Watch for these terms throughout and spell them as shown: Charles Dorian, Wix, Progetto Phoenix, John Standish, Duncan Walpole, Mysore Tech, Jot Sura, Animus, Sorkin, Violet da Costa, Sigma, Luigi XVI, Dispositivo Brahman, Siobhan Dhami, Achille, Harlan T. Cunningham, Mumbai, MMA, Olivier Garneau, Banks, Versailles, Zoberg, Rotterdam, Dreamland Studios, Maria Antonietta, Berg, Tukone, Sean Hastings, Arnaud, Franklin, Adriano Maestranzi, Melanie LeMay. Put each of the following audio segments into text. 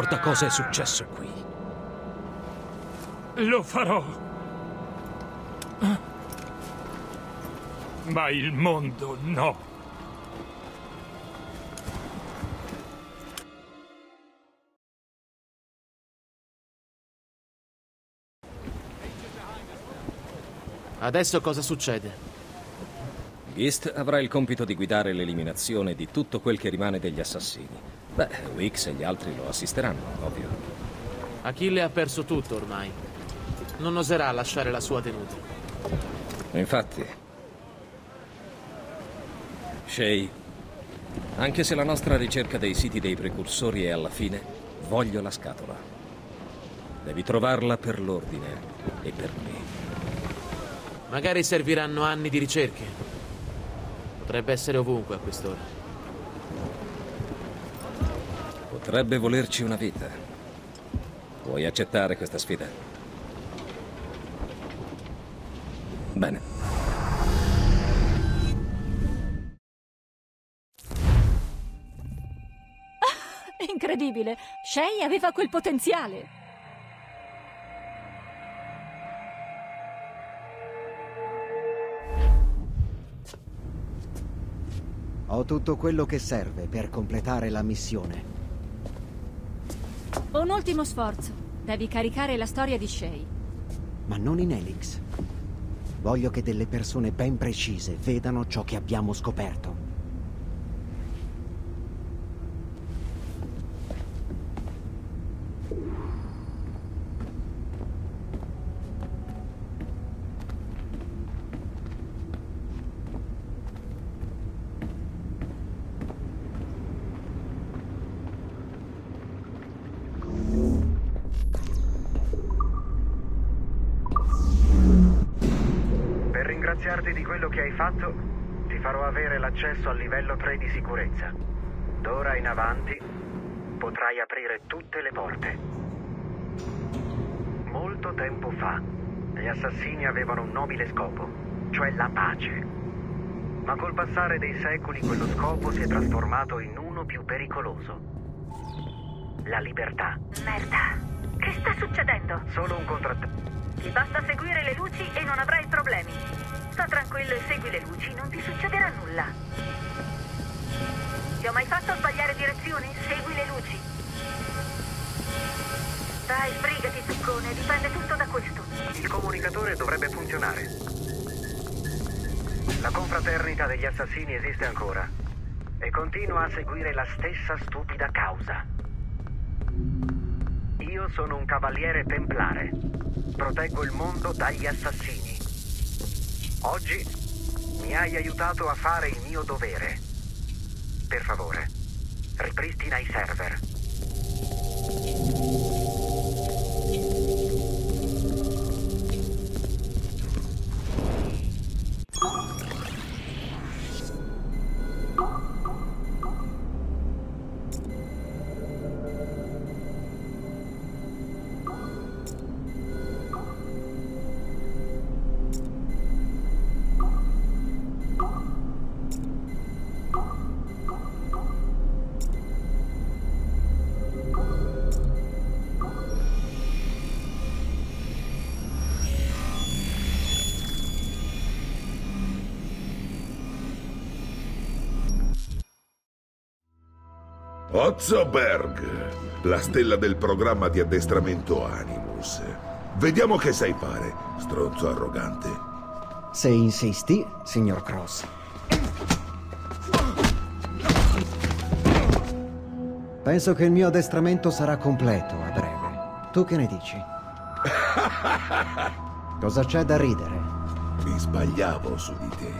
ricorda cosa è successo qui. Lo farò. Ma il mondo no. Adesso cosa succede? Gist avrà il compito di guidare l'eliminazione di tutto quel che rimane degli assassini. Beh, Wix e gli altri lo assisteranno, ovvio. Achille ha perso tutto ormai. Non oserà lasciare la sua tenuta. Infatti. Shea, anche se la nostra ricerca dei siti dei precursori è alla fine, voglio la scatola. Devi trovarla per l'ordine e per me. Magari serviranno anni di ricerche. Potrebbe essere ovunque a quest'ora. Potrebbe volerci una vita. Vuoi accettare questa sfida? Bene. Ah, incredibile! Shea aveva quel potenziale! Ho tutto quello che serve per completare la missione. Un ultimo sforzo. Devi caricare la storia di Shea. Ma non in Helix. Voglio che delle persone ben precise vedano ciò che abbiamo scoperto. Fatto, ti farò avere l'accesso al livello 3 di sicurezza. D'ora in avanti potrai aprire tutte le porte. Molto tempo fa, gli assassini avevano un nobile scopo, cioè la pace. Ma col passare dei secoli quello scopo si è trasformato in uno più pericoloso. La libertà. Merda, che sta succedendo? Solo un contrattempo. Ti basta seguire le luci e non avrai problemi. Sta tranquillo e segui le luci, non ti succederà nulla. Ti ho mai fatto sbagliare direzione? Segui le luci. Dai, sbrigati, Tukone, dipende tutto da questo. Il comunicatore dovrebbe funzionare. La confraternita degli assassini esiste ancora e continua a seguire la stessa stupida causa. Io sono un cavaliere templare. Proteggo il mondo dagli assassini. Oggi mi hai aiutato a fare il mio dovere. Per favore, ripristina i server. Zoberg, la stella del programma di addestramento Animus. Vediamo che sai fare, stronzo arrogante. Se insisti, signor Cross. Penso che il mio addestramento sarà completo a breve. Tu che ne dici? Cosa c'è da ridere? Mi sbagliavo su di te.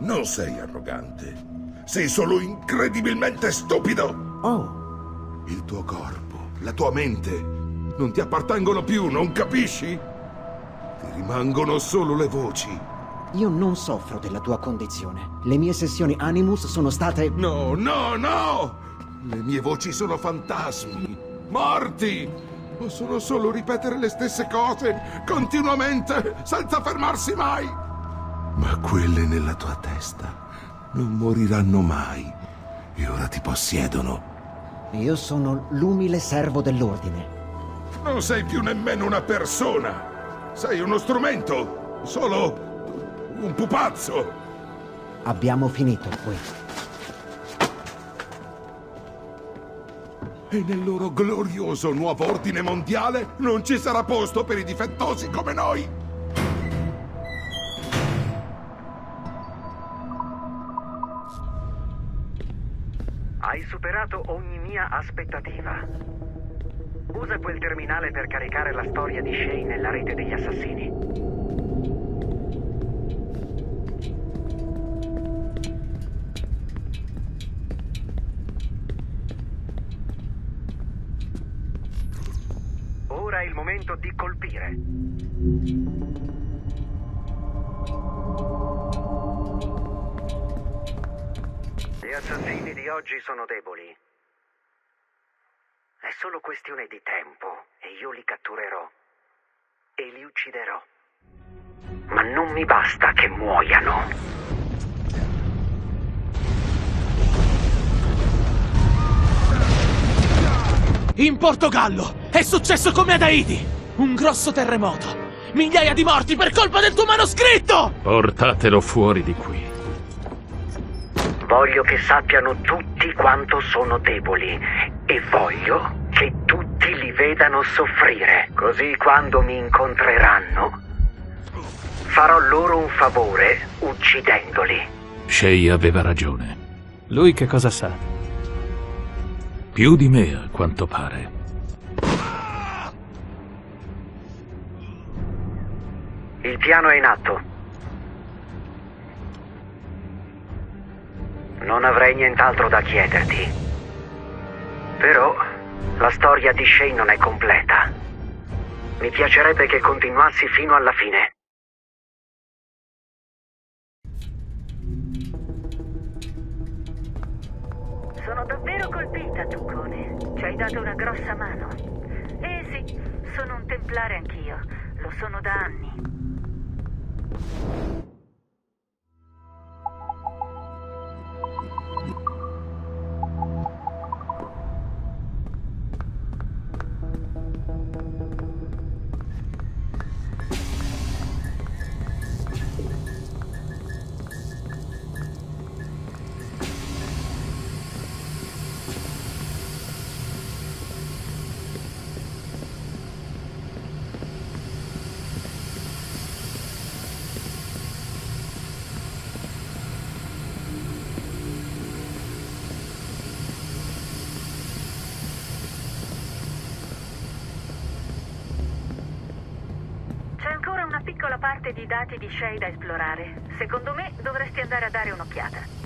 Non sei arrogante. Sei solo incredibilmente stupido. Oh, il tuo corpo, la tua mente, non ti appartengono più, non capisci? Ti rimangono solo le voci. Io non soffro della tua condizione. Le mie sessioni Animus sono state... No, no, no! Le mie voci sono fantasmi, morti! Possono solo ripetere le stesse cose, continuamente, senza fermarsi mai! Ma quelle nella tua testa non moriranno mai, e ora ti possiedono. Io sono l'umile servo dell'ordine. Non sei più nemmeno una persona. Sei uno strumento. Solo un pupazzo. Abbiamo finito qui. E nel loro glorioso nuovo ordine mondiale non ci sarà posto per i difettosi come noi. Hai superato ogni mia aspettativa. Usa quel terminale per caricare la storia di Shea nella rete degli assassini. Ora è il momento di colpire. Gli assassini di oggi sono deboli. È solo questione di tempo e io li catturerò e li ucciderò. Ma non mi basta che muoiano. In Portogallo è successo come ad Haiti, un grosso terremoto. Migliaia di morti per colpa del tuo manoscritto! Portatelo fuori di qui. Voglio che sappiano tutti quanto sono deboli e voglio che tutti li vedano soffrire. Così quando mi incontreranno, farò loro un favore uccidendoli. Shea aveva ragione. Lui che cosa sa? Più di me, a quanto pare. Il piano è in atto. Non avrei nient'altro da chiederti. Però la storia di Shea non è completa. Mi piacerebbe che continuassi fino alla fine. Sono davvero colpita, Tukone. Ci hai dato una grossa mano. Eh sì, sono un templare anch'io. Lo sono da anni. Parte di dati di Shea da esplorare. Secondo me dovresti andare a dare un'occhiata.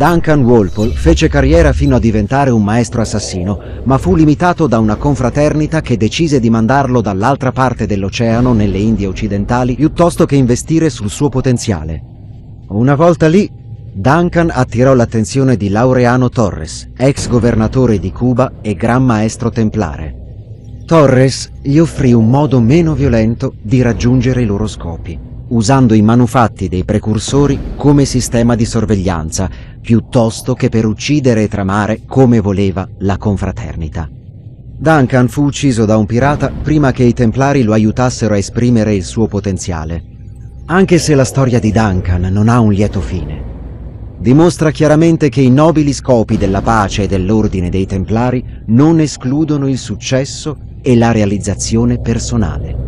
Duncan Walpole fece carriera fino a diventare un maestro assassino, ma fu limitato da una confraternita che decise di mandarlo dall'altra parte dell'oceano, nelle Indie occidentali, piuttosto che investire sul suo potenziale. Una volta lì, Duncan attirò l'attenzione di Laureano Torres, ex governatore di Cuba e gran maestro templare. Torres gli offrì un modo meno violento di raggiungere i loro scopi, usando i manufatti dei precursori come sistema di sorveglianza, piuttosto che per uccidere e tramare come voleva la confraternita. Duncan fu ucciso da un pirata prima che i templari lo aiutassero a esprimere il suo potenziale. Anche se la storia di Duncan non ha un lieto fine, dimostra chiaramente che i nobili scopi della pace e dell'ordine dei templari non escludono il successo e la realizzazione personale.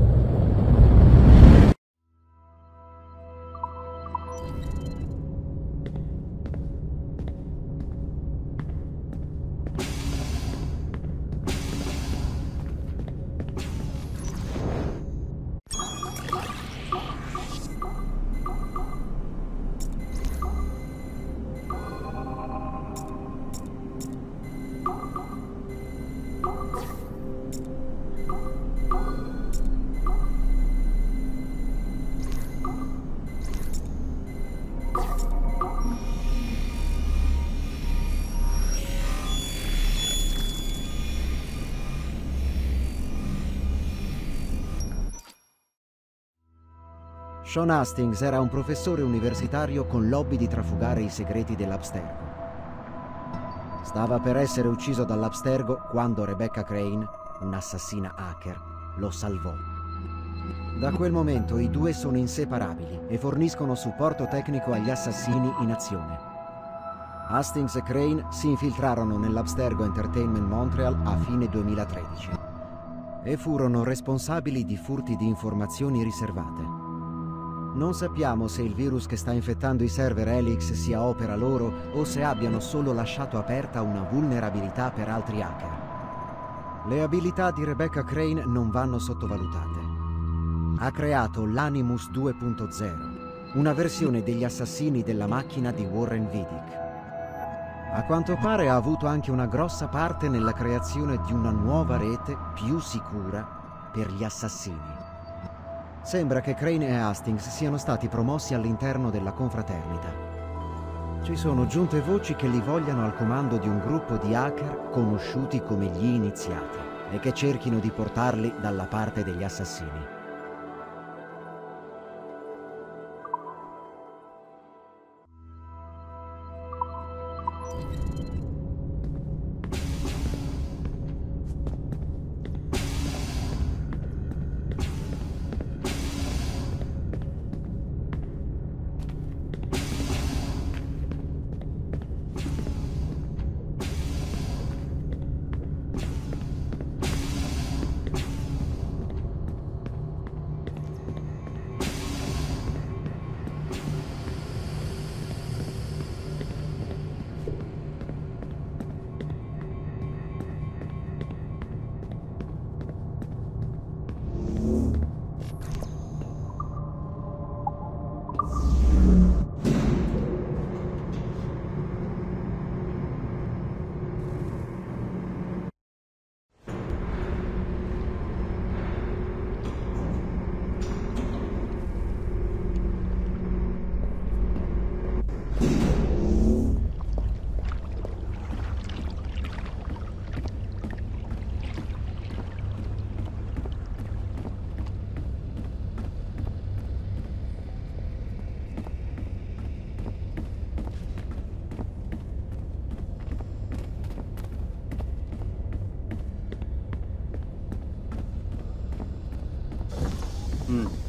Sean Hastings era un professore universitario con l'hobby di trafugare i segreti dell'Abstergo. Stava per essere ucciso dall'Abstergo quando Rebecca Crane, un'assassina hacker, lo salvò. Da quel momento i due sono inseparabili e forniscono supporto tecnico agli assassini in azione. Hastings e Crane si infiltrarono nell'Abstergo Entertainment Montreal a fine 2013 e furono responsabili di furti di informazioni riservate. Non sappiamo se il virus che sta infettando i server Helix sia opera loro o se abbiano solo lasciato aperta una vulnerabilità per altri hacker. Le abilità di Rebecca Crane non vanno sottovalutate. Ha creato l'Animus 2.0, una versione degli assassini della macchina di Warren Vidic. A quanto pare ha avuto anche una grossa parte nella creazione di una nuova rete più sicura per gli assassini. Sembra che Crane e Hastings siano stati promossi all'interno della confraternita. Ci sono giunte voci che li vogliano al comando di un gruppo di hacker conosciuti come gli iniziati e che cerchino di portarli dalla parte degli assassini.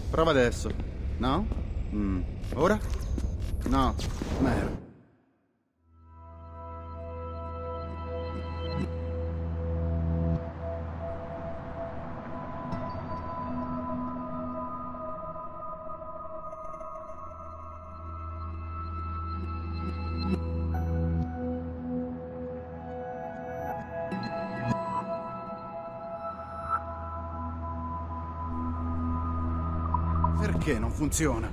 Prova adesso. No? Ora? No. Merda. Perché non funziona?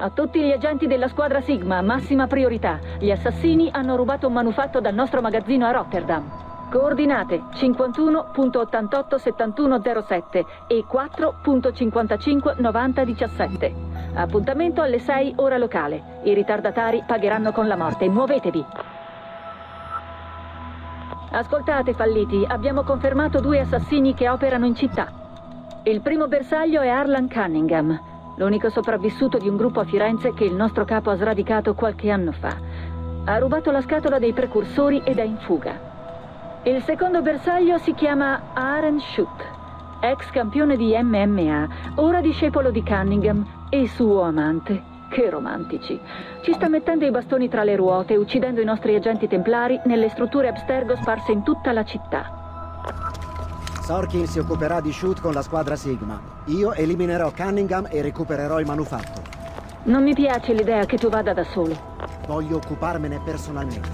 A tutti gli agenti della squadra Sigma, massima priorità. Gli assassini hanno rubato un manufatto dal nostro magazzino a Rotterdam. Coordinate 51.887107 e 4.559017. Appuntamento alle 6 ora locale. I ritardatari pagheranno con la morte. Muovetevi! Ascoltate, falliti, abbiamo confermato 2 assassini che operano in città. Il primo bersaglio è Harlan Cunningham, l'unico sopravvissuto di un gruppo a Firenze che il nostro capo ha sradicato qualche anno fa. Ha rubato la scatola dei precursori ed è in fuga. Il secondo bersaglio si chiama Arend Schut, ex campione di MMA, ora discepolo di Cunningham e suo amante. Che romantici! Ci sta mettendo i bastoni tra le ruote, uccidendo i nostri agenti templari nelle strutture Abstergo sparse in tutta la città. Sorkin si occuperà di Shoot con la squadra Sigma. Io eliminerò Cunningham e recupererò il manufatto. Non mi piace l'idea che tu vada da solo. Voglio occuparmene personalmente.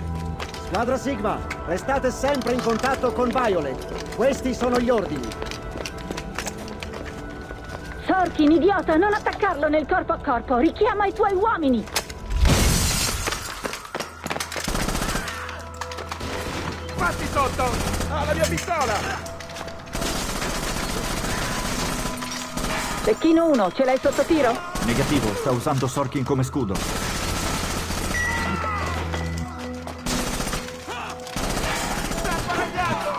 Squadra Sigma, restate sempre in contatto con Violet. Questi sono gli ordini. Sorkin, idiota, non attaccarlo nel corpo a corpo. Richiama i tuoi uomini. Passi sotto! Ha la mia pistola! Pechino 1, ce l'hai sotto tiro? Negativo, sta usando Sorkin come scudo. Sta sbagliando,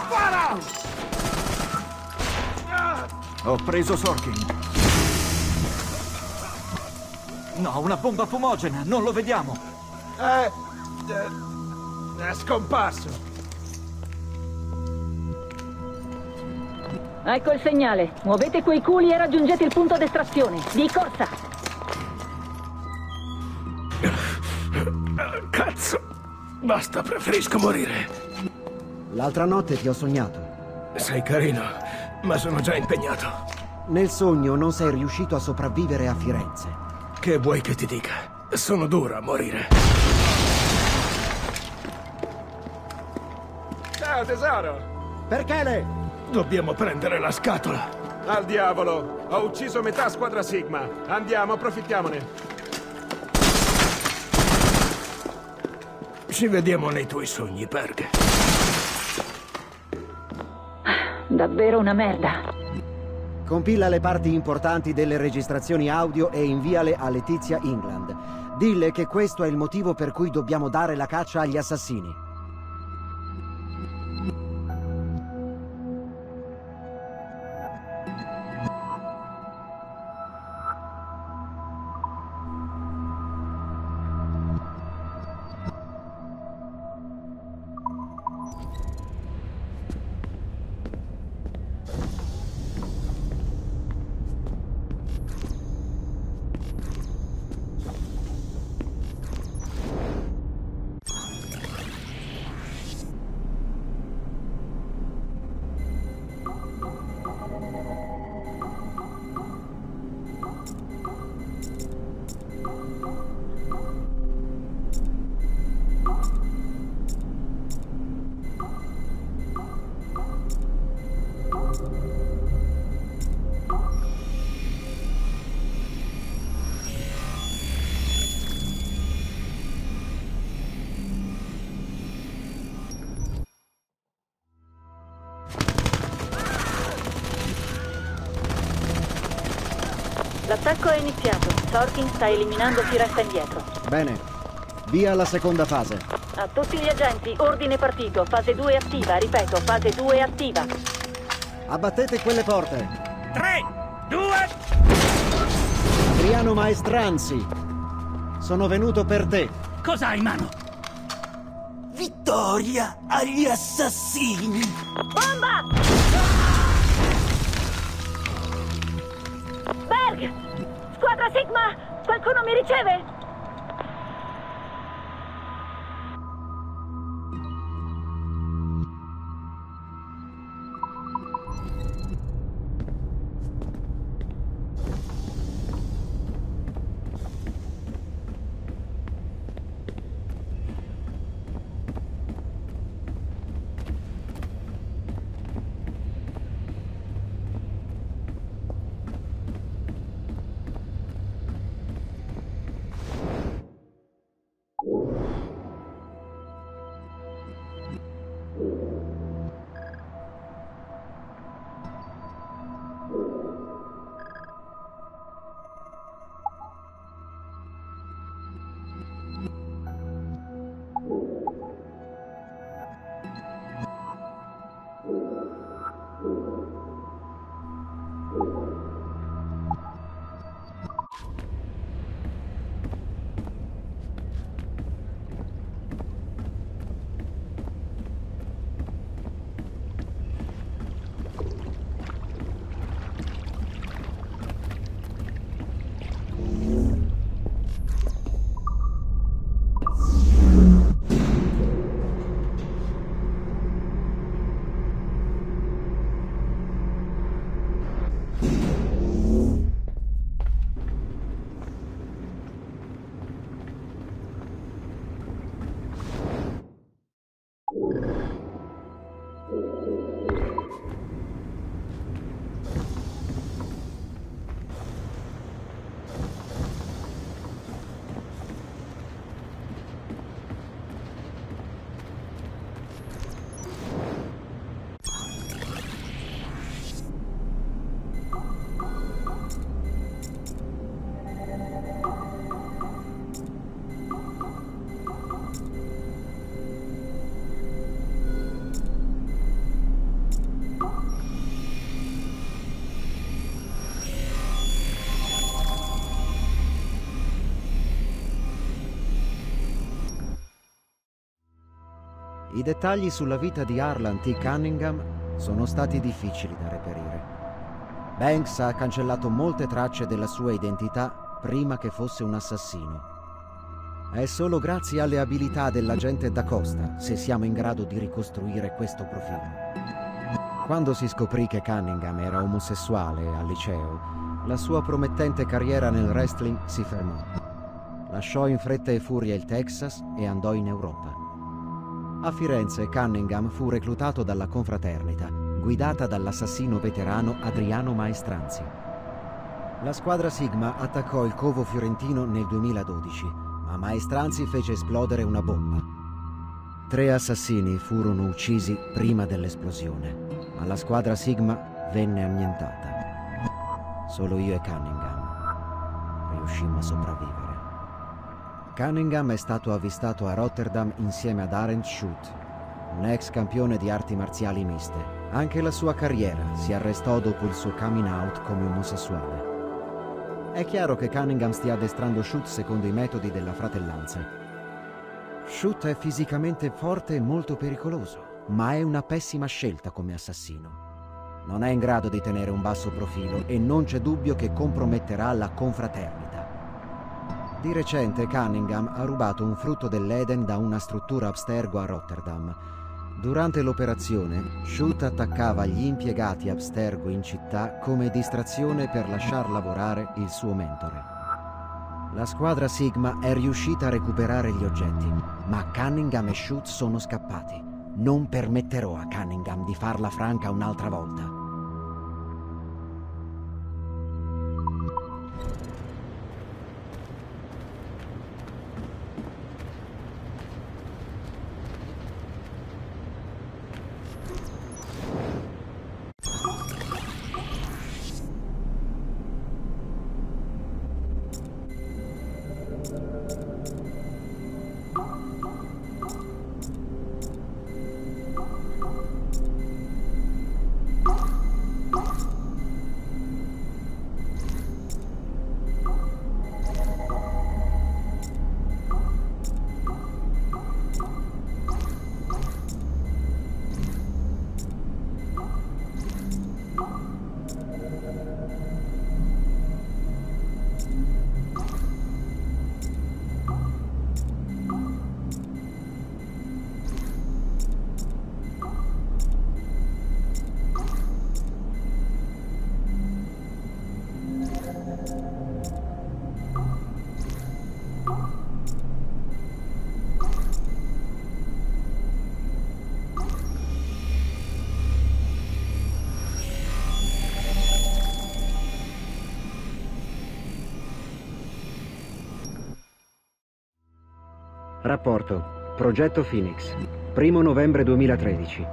spara! Ho preso Sorkin. No, una bomba fumogena, non lo vediamo. È scomparso. Ecco il segnale. Muovete quei culi e raggiungete il punto d'estrazione. Di corsa! Cazzo! Basta, preferisco morire. L'altra notte ti ho sognato. Sei carino, ma sono già impegnato. Nel sogno non sei riuscito a sopravvivere a Firenze. Che vuoi che ti dica? Sono duro a morire. Ciao, tesoro! Perchele? Dobbiamo prendere la scatola. Al diavolo! Ho ucciso metà squadra Sigma. Andiamo, approfittiamone. Ci vediamo nei tuoi sogni, Berg. Davvero una merda. Compila le parti importanti delle registrazioni audio e inviale a Letizia England. Dille che questo è il motivo per cui dobbiamo dare la caccia agli assassini. L'attacco è iniziato. Sorkin sta eliminando chi resta indietro. Bene. Via alla seconda fase. A tutti gli agenti, ordine partito. Fase 2 attiva. Ripeto, fase 2 attiva. Abbattete quelle porte. 3, 2... Adriano Maestranzi, sono venuto per te. Cosa hai in mano? Vittoria agli assassini! Bomba! Squadra Sigma, qualcuno mi riceve? I dettagli sulla vita di Harlan T. Cunningham sono stati difficili da reperire. Banks ha cancellato molte tracce della sua identità prima che fosse un assassino. È solo grazie alle abilità dell'agente D'Acosta se siamo in grado di ricostruire questo profilo. Quando si scoprì che Cunningham era omosessuale al liceo, la sua promettente carriera nel wrestling si fermò. Lasciò in fretta e furia il Texas e andò in Europa. A Firenze, Cunningham fu reclutato dalla confraternita, guidata dall'assassino veterano Adriano Maestranzi. La squadra Sigma attaccò il covo fiorentino nel 2012, ma Maestranzi fece esplodere una bomba. 3 assassini furono uccisi prima dell'esplosione, ma la squadra Sigma venne annientata. Solo io e Cunningham riuscimmo a sopravvivere. Cunningham è stato avvistato a Rotterdam insieme ad Arend Schut, un ex campione di arti marziali miste. Anche la sua carriera si arrestò dopo il suo coming out come omosessuale. È chiaro che Cunningham stia addestrando Schut secondo i metodi della fratellanza. Schut è fisicamente forte e molto pericoloso, ma è una pessima scelta come assassino. Non è in grado di tenere un basso profilo e non c'è dubbio che comprometterà la confraternita. Di recente Cunningham ha rubato un frutto dell'Eden da una struttura Abstergo a Rotterdam. Durante l'operazione, Schut attaccava gli impiegati Abstergo in città come distrazione per lasciar lavorare il suo mentore. La squadra Sigma è riuscita a recuperare gli oggetti, ma Cunningham e Schut sono scappati. Non permetterò a Cunningham di farla franca un'altra volta. Rapporto. Progetto Phoenix. 1 novembre 2013.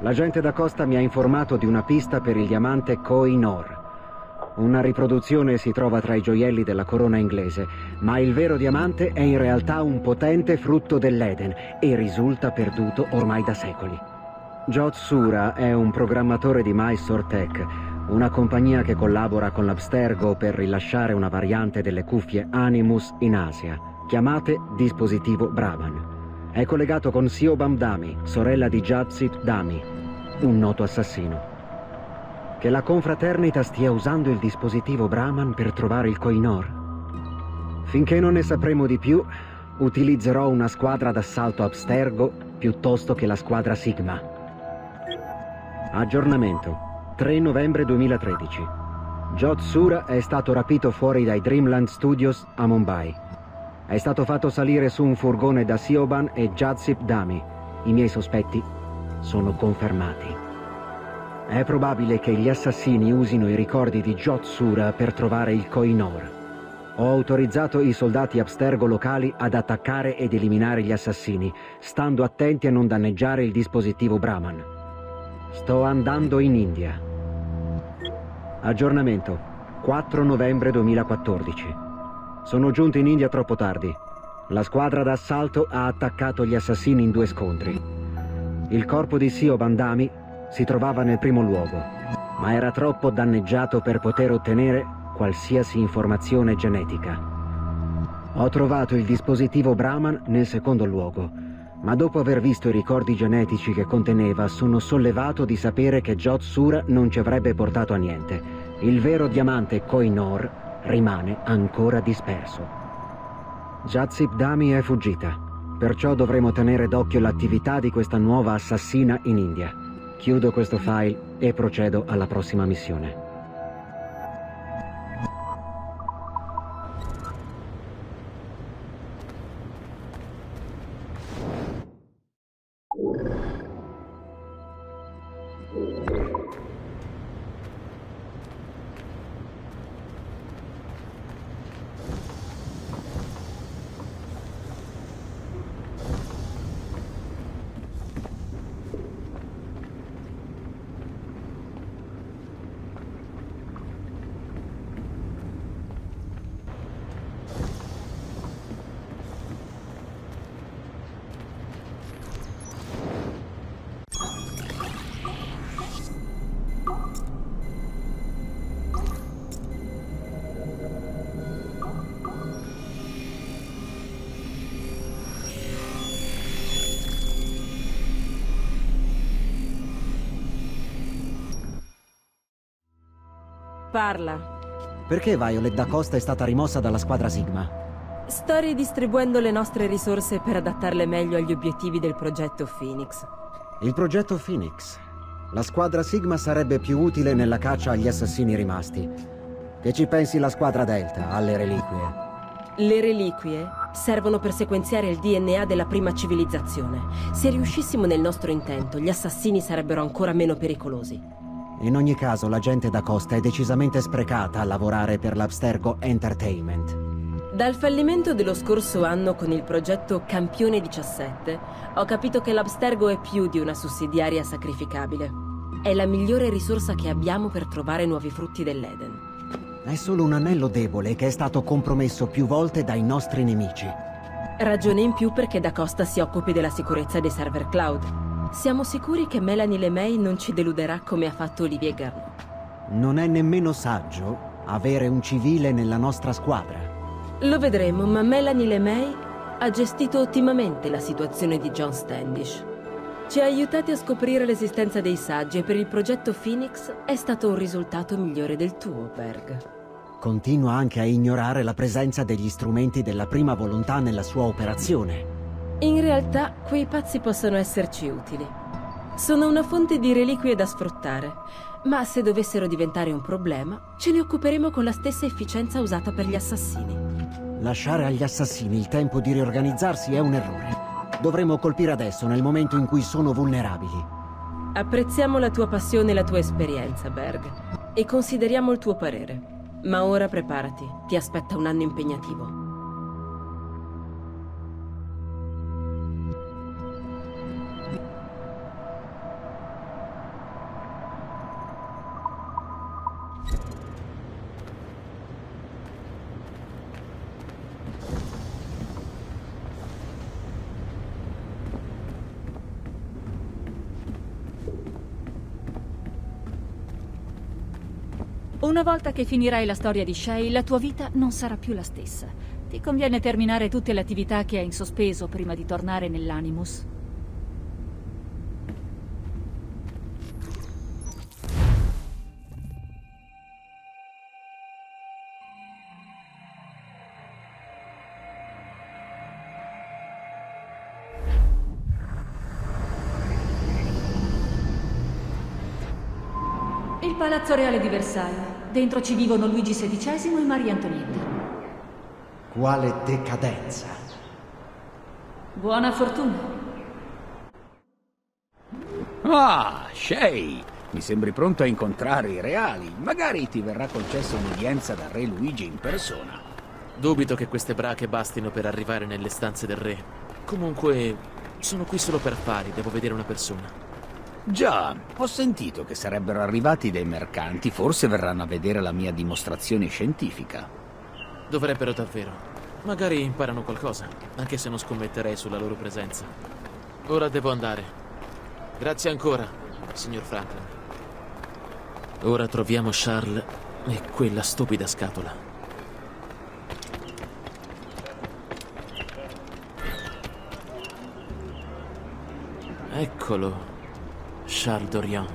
L'agente D'Acosta mi ha informato di una pista per il diamante Koh-i-Noor. Una riproduzione si trova tra i gioielli della corona inglese, ma il vero diamante è in realtà un potente frutto dell'Eden e risulta perduto ormai da secoli. Jot Sura è un programmatore di Mysore Tech, una compagnia che collabora con l'Abstergo per rilasciare una variante delle cuffie Animus in Asia. Chiamate Dispositivo Brahman. È collegato con Siobhan Dhami, sorella di Jagdish Dhami, un noto assassino. Che la confraternita stia usando il dispositivo Brahman per trovare il Koh-i-Noor. Finché non ne sapremo di più, utilizzerò una squadra d'assalto Abstergo piuttosto che la squadra Sigma. Aggiornamento. 3 novembre 2013. Jot Sura è stato rapito fuori dai Dreamland Studios a Mumbai. È stato fatto salire su un furgone da Siobhan e Jagdish Dhami. I miei sospetti sono confermati. È probabile che gli assassini usino i ricordi di Jot Sura per trovare il Koh-i-Noor. Ho autorizzato i soldati Abstergo locali ad attaccare ed eliminare gli assassini, stando attenti a non danneggiare il dispositivo Brahman. Sto andando in India. Aggiornamento, 4 novembre 2014. Sono giunto in India troppo tardi. La squadra d'assalto ha attaccato gli assassini in 2 scontri. Il corpo di Siobhan Dhami si trovava nel primo luogo, ma era troppo danneggiato per poter ottenere qualsiasi informazione genetica. Ho trovato il dispositivo Brahman nel secondo luogo, ma dopo aver visto i ricordi genetici che conteneva sono sollevato di sapere che Jot Sura non ci avrebbe portato a niente. Il vero diamante Koh-i-Noor rimane ancora disperso. Jagdish Dhami è fuggita, perciò dovremo tenere d'occhio l'attività di questa nuova assassina in India. Chiudo questo file e procedo alla prossima missione. Parla. Perché Violet da Costa è stata rimossa dalla squadra Sigma? Sto ridistribuendo le nostre risorse per adattarle meglio agli obiettivi del progetto Phoenix. Il progetto Phoenix? La squadra Sigma sarebbe più utile nella caccia agli assassini rimasti. Che ci pensi la squadra Delta alle reliquie? Le reliquie servono per sequenziare il DNA della prima civilizzazione. Se riuscissimo nel nostro intento, gli assassini sarebbero ancora meno pericolosi. In ogni caso, la gente da Costa è decisamente sprecata a lavorare per l'Abstergo Entertainment. Dal fallimento dello scorso anno con il progetto Campione 17, ho capito che l'Abstergo è più di una sussidiaria sacrificabile. È la migliore risorsa che abbiamo per trovare nuovi frutti dell'Eden. È solo un anello debole che è stato compromesso più volte dai nostri nemici. Ragione in più perché da Costa si occupi della sicurezza dei server cloud. Siamo sicuri che Melanie LeMay non ci deluderà come ha fatto Olivier Garneau. Non è nemmeno saggio avere un civile nella nostra squadra. Lo vedremo, ma Melanie LeMay ha gestito ottimamente la situazione di John Standish. Ci ha aiutati a scoprire l'esistenza dei saggi e per il progetto Phoenix è stato un risultato migliore del tuo, Berg. Continua anche a ignorare la presenza degli strumenti della prima volontà nella sua operazione. In realtà, quei pazzi possono esserci utili. Sono una fonte di reliquie da sfruttare, ma se dovessero diventare un problema, ce ne occuperemo con la stessa efficienza usata per gli assassini. Lasciare agli assassini il tempo di riorganizzarsi è un errore. Dovremmo colpire adesso, nel momento in cui sono vulnerabili. Apprezziamo la tua passione e la tua esperienza, Berg, e consideriamo il tuo parere. Ma ora preparati, ti aspetta un anno impegnativo. Una volta che finirai la storia di Shea, la tua vita non sarà più la stessa. Ti conviene terminare tutte le attività che hai in sospeso prima di tornare nell'Animus. Il Palazzo Reale di Versailles. Dentro ci vivono Luigi XVI e Maria Antonietta. Quale decadenza! Buona fortuna! Ah, Shea, mi sembri pronto a incontrare i reali. Magari ti verrà concessa un'udienza dal re Luigi in persona. Dubito che queste brache bastino per arrivare nelle stanze del re. Comunque, sono qui solo per affari, devo vedere una persona. Già, ho sentito che sarebbero arrivati dei mercanti, forse verranno a vedere la mia dimostrazione scientifica. Dovrebbero davvero. Magari imparano qualcosa, anche se non scommetterei sulla loro presenza. Ora devo andare. Grazie ancora, signor Franklin. Ora troviamo Charles e quella stupida scatola. Eccolo, Charles Dorian.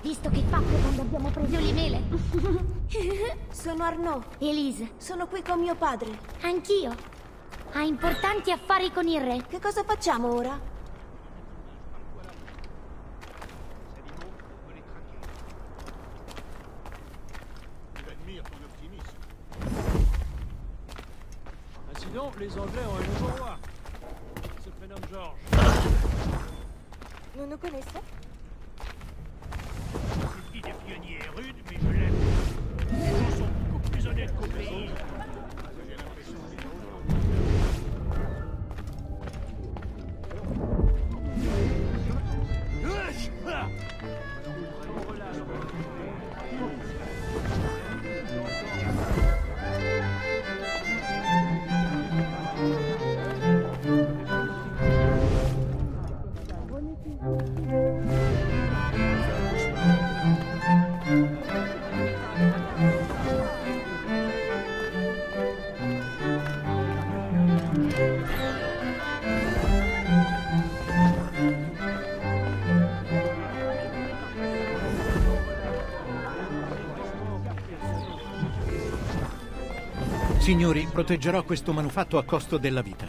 Visto che fatto quando abbiamo preso le mele. Sono Arnaud. Elise. Sono qui con mio padre. Anch'io. Ha importanti affari con il re. Che cosa facciamo ora? Sinon, les Anglais ont un nouveau roi. Se prénomme Georges. Nous nous connaissons? Signori, proteggerò questo manufatto a costo della vita.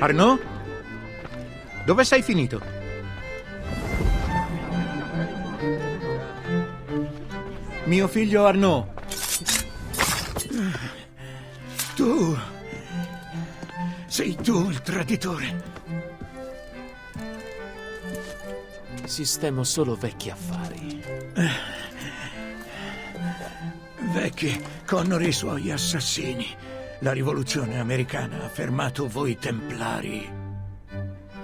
Arnaud? Dove sei finito? Mio figlio Arnaud. Tu... sei tu il traditore. Sistemo solo vecchi affari. Vecchi, Connery e i suoi assassini. La rivoluzione americana ha fermato voi templari.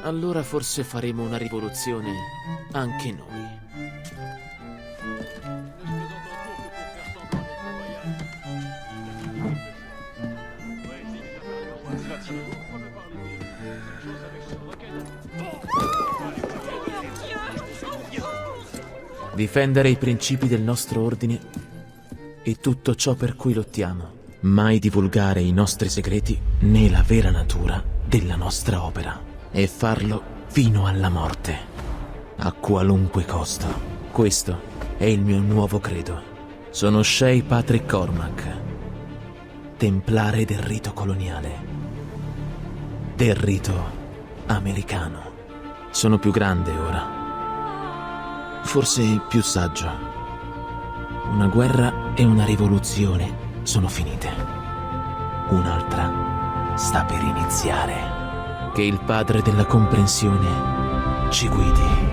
Allora forse faremo una rivoluzione anche noi. difendere i principi del nostro ordine e tutto ciò per cui lottiamo. Mai divulgare i nostri segreti né la vera natura della nostra opera. E farlo fino alla morte, a qualunque costo. Questo è il mio nuovo credo. Sono Shea Patrick Cormac, templare del rito coloniale, del rito americano. Sono più grande ora. Forse più saggio. Una guerra e una rivoluzione sono finite. Un'altra sta per iniziare. Che il padre della comprensione ci guidi.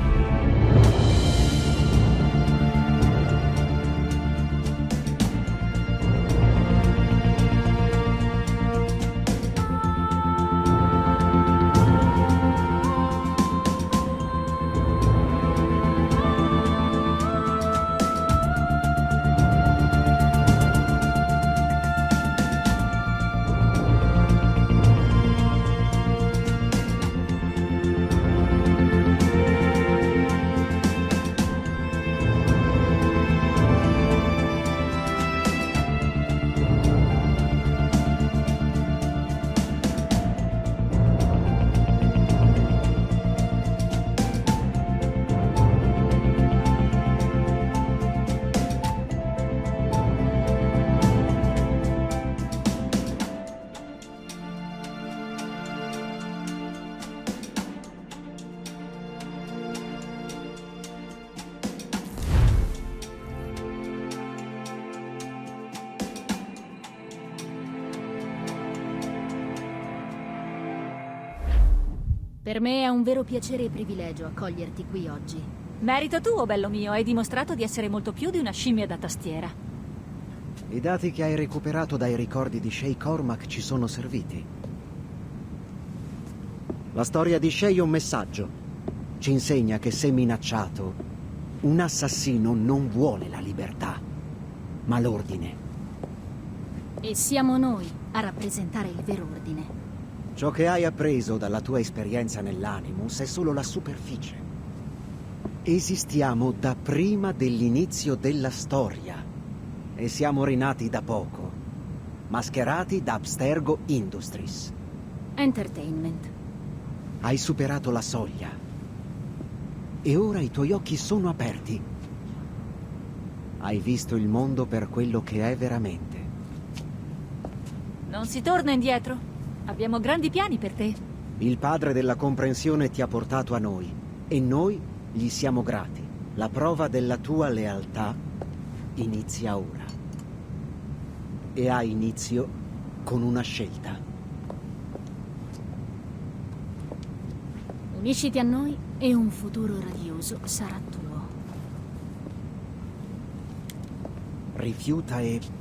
Per me è un vero piacere e privilegio accoglierti qui oggi. Merito tuo, bello mio, hai dimostrato di essere molto più di una scimmia da tastiera. I dati che hai recuperato dai ricordi di Shea Cormac ci sono serviti. La storia di Shea è un messaggio. Ci insegna che se minacciato, un assassino non vuole la libertà, ma l'ordine. E siamo noi a rappresentare il vero ordine. Ciò che hai appreso dalla tua esperienza nell'Animus è solo la superficie. Esistiamo da prima dell'inizio della storia e siamo rinati da poco, mascherati da Abstergo Industries. Entertainment. Hai superato la soglia e ora i tuoi occhi sono aperti. Hai visto il mondo per quello che è veramente. Non si torna indietro. Abbiamo grandi piani per te. Il padre della comprensione ti ha portato a noi e noi gli siamo grati. La prova della tua lealtà inizia ora e ha inizio con una scelta. Unisciti a noi e un futuro radioso sarà tuo. Rifiuta e...